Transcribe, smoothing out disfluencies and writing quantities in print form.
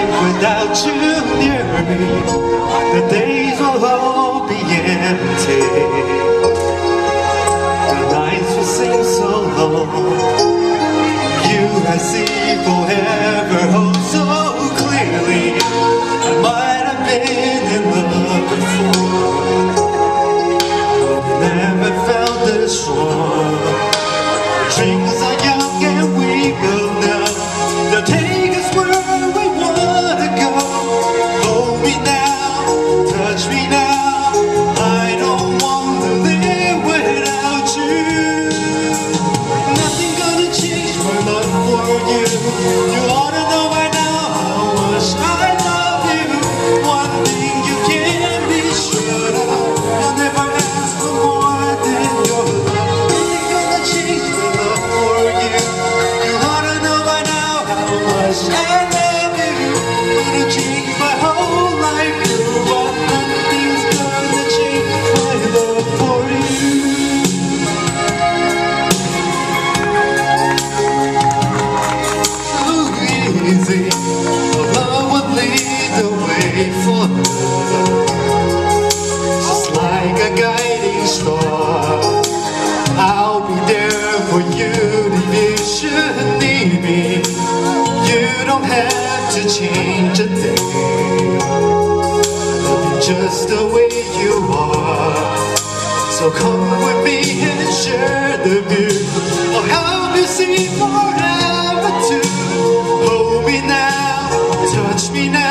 life without you near me, the days will all be empty, the nights will seem so long. You I see forever, oh so clearly. I might have been in love before, but I never felt this warm. Dreams are young and we will know the day. Change a thing, just the way you are. So come with me and share the view. I'll help you see forever too. Hold me now, touch me now.